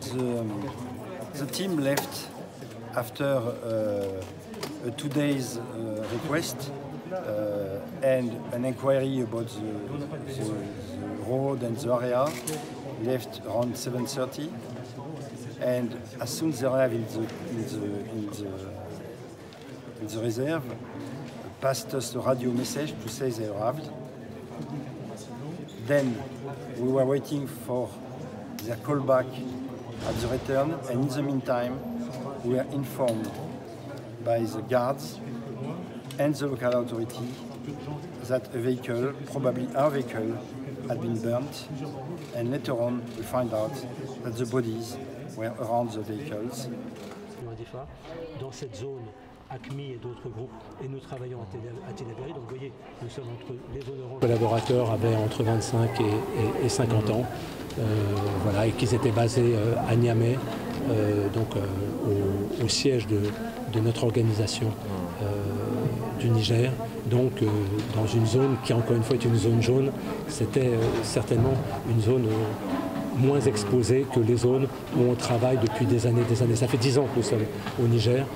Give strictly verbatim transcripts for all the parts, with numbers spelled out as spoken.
The, the team left after uh, a two days uh, request uh, and an inquiry about the, the, the road and the area. Left around seven thirty, and as soon as they arrived in the, in the, in the, in the reserve, passed us a radio message to say they arrived. Then we were waiting for their call back at the return, and in the meantime, we were informed by the guards and the local authority that a vehicle, probably our vehicle, had been burnt, and later on we find out that the bodies were around the vehicles. Dans cette zone, A C M I et d'autres groupes, et nous travaillons à Téléberry. Donc vous voyez, nous sommes entre les zones oranges. Les collaborateurs avaient entre vingt-cinq et cinquante ans, euh, voilà, et qu'ils étaient basés euh, à Niamey, euh, donc euh, au, au siège de, de notre organisation euh, du Niger. Donc euh, dans une zone qui encore une fois est une zone jaune, c'était euh, certainement une zone euh, moins exposée que les zones où on travaille depuis des années des années. Ça fait dix ans que nous sommes au Niger.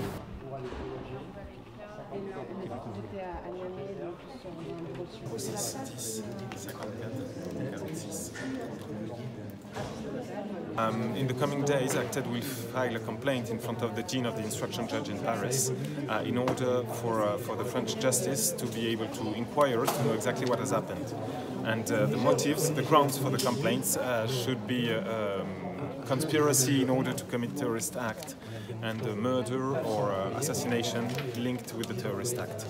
Um, in the coming days, Acted will file a complaint in front of the Dean of the Instruction Judge in Paris uh, in order for, uh, for the French justice to be able to inquire to know exactly what has happened. And uh, the motives, the grounds for the complaints uh, should be uh, um, conspiracy in order to commit terrorist act and uh, murder or uh, assassination linked with the terrorist act.